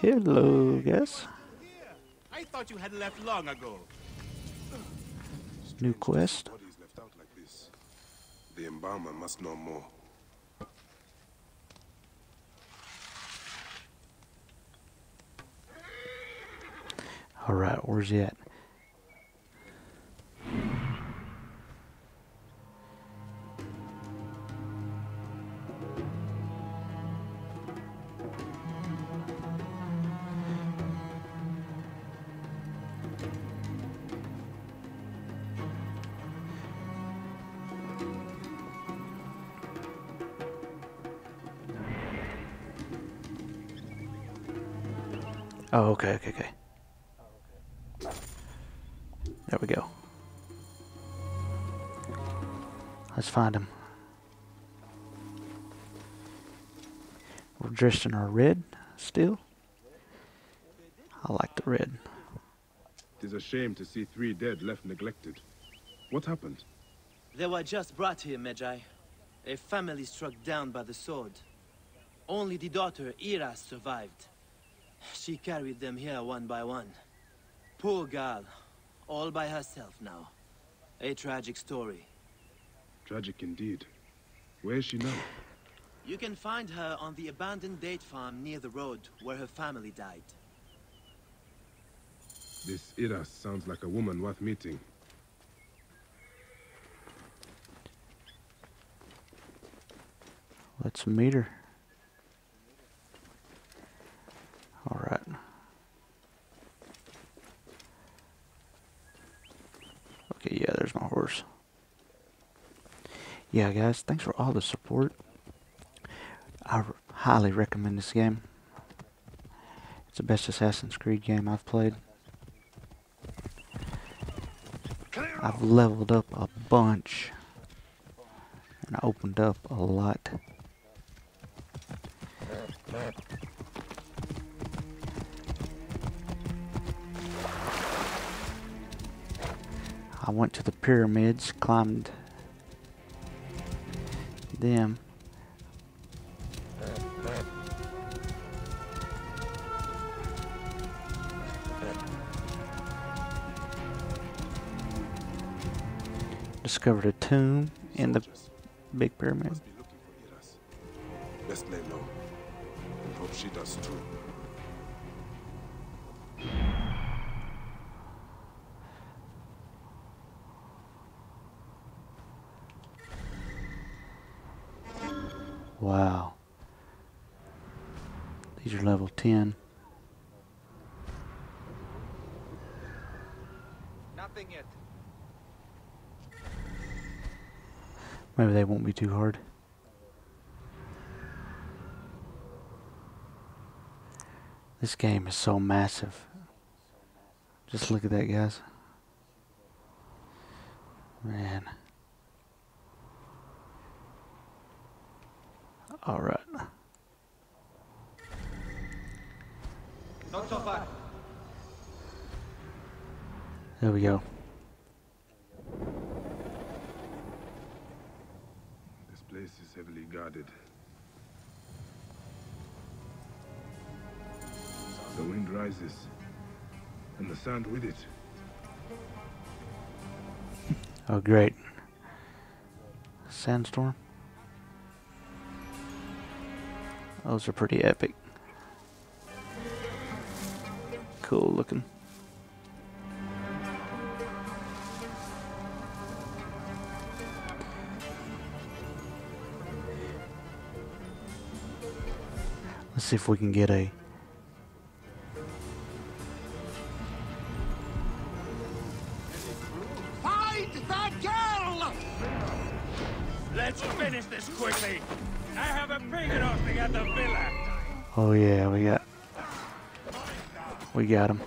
Hello, guys. I thought you had left long ago. New quest. Bodies left out like this. The embalmer must know more. All right, where's he at? Oh, okay, okay, okay. There we go. Let's find him. We're dressed in our red still. I like the red. It is a shame to see three dead left neglected. What happened? They were just brought here, Magi. A family struck down by the sword. Only the daughter, Ira, survived. She carried them here one by one. Poor girl, all by herself now. A tragic story. Tragic indeed. Where is she now? You can find her on the abandoned date farm near the road where her family died. This Ira sounds like a woman worth meeting. Let's meet her. All right. Okay, yeah, there's my horse. Yeah, guys, thanks for all the support. I highly recommend this game. It's the best Assassin's Creed game I've played. I've leveled up a bunch. And I opened up a lot. I went to the pyramids, climbed them. Discovered a tomb in the big pyramid. Let's lay low. I hope she does too. Wow, these are level 10. Nothing yet. Maybe they won't be too hard. This game is so massive. Just look at that, guys. Man. All right. Not so far. There we go. This place is heavily guarded. The wind rises, and the sand with it. Oh, great. Sandstorm. Those are pretty epic. Cool looking. Let's see if we can get a... Find the girl! Let's finish this quickly! I have a big at the villa. Oh yeah, we got him.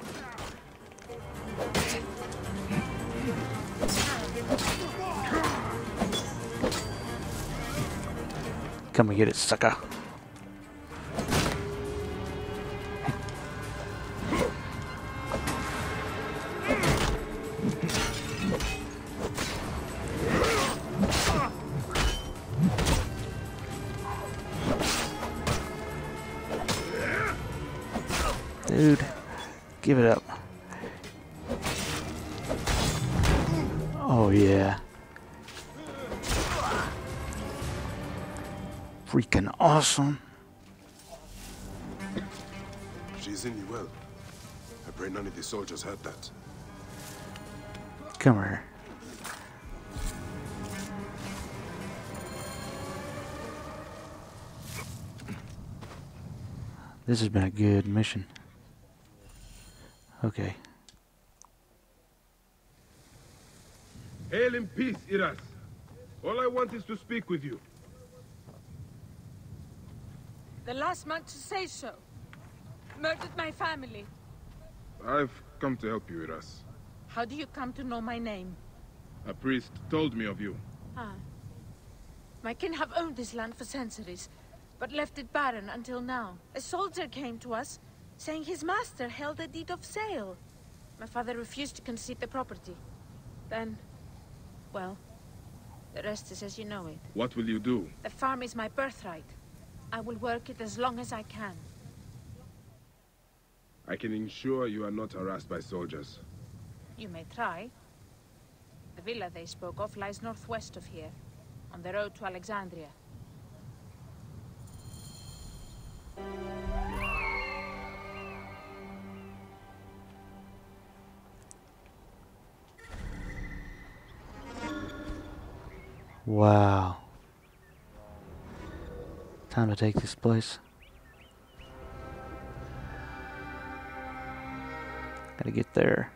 Come and get it, sucker. Dude, give it up. Oh yeah. Freaking awesome. She's in the well. I pray none of the soldiers heard that. Come here. This has been a good mission. Okay. Hail in peace, Iras. All I want is to speak with you. The last man to say so murdered my family. I've come to help you, Iras. How do you come to know my name? A priest told me of you. Ah. My kin have owned this land for centuries, but left it barren until now. A soldier came to us, saying his master held a deed of sale. My father refused to concede the property. Then, well, the rest is as you know it. What will you do? The farm is my birthright. I will work it as long as I can. I can ensure you are not harassed by soldiers. You may try. The villa they spoke of lies northwest of here, on the road to Alexandria. Wow. Time to take this place. Gotta get there.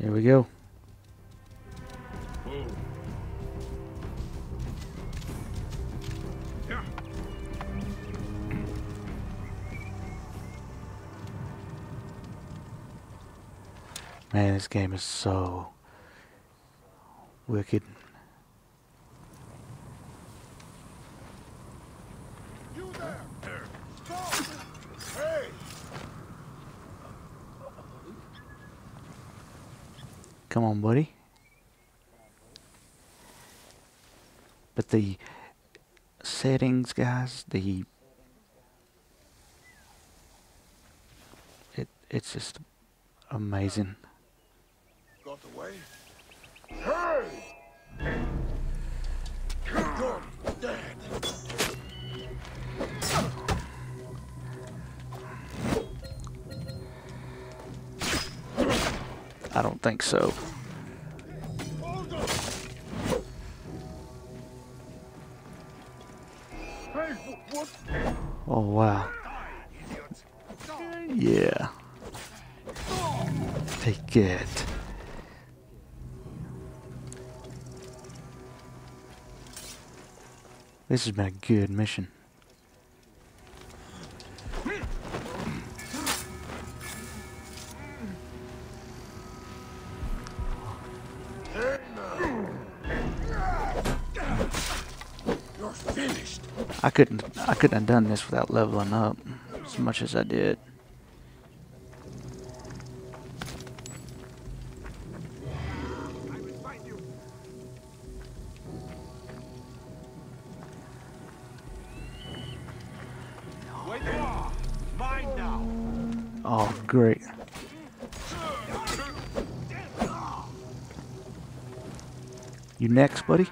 Here we go. Man, this game is so wicked. You there. Hey. Come on, buddy. But the settings, guys, it's just amazing. Got away. Hey! You're dead. I don't think so. Oh wow. Yeah. Take it. This has been a good mission. You're finished. I couldn't have done this without leveling up as much as I did. Oh, great. You next, buddy?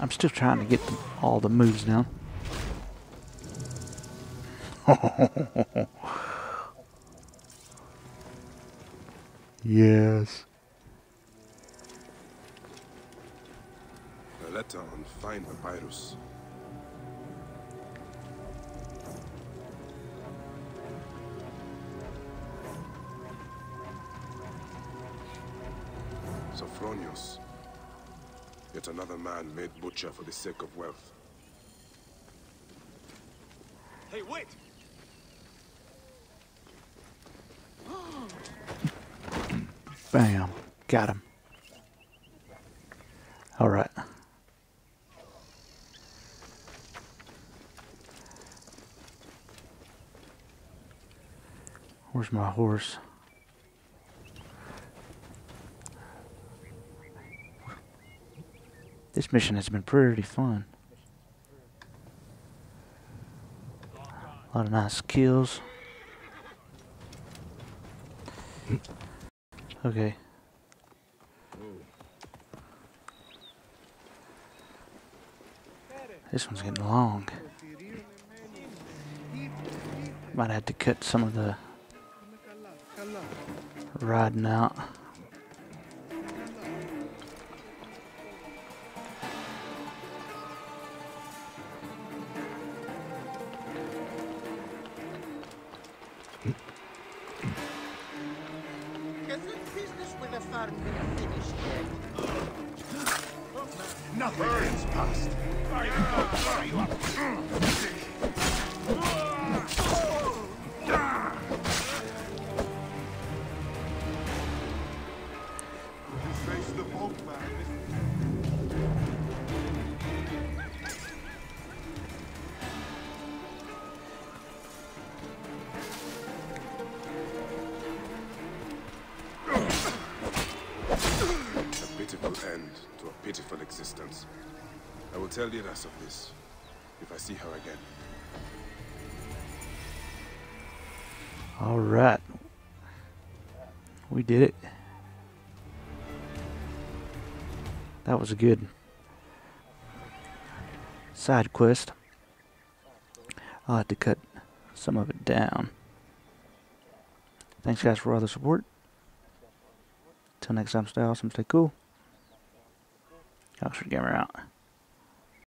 I'm still trying to get all the moves down. Yes. Letter on fine papyrus. Sophronius, yet another man made butcher for the sake of wealth. Hey, wait! Bam, got him. All right. Where's my horse? This mission has been pretty fun. A lot of nice kills. Okay. This one's getting long. Might have to cut some of the riding out. Existence. I will tell the rest of this if I see her again. All right, we did it. That was a good side quest. I'll have to cut some of it down. Thanks guys for all the support. Till next time, stay awesome, stay cool. Oxford Gamer out.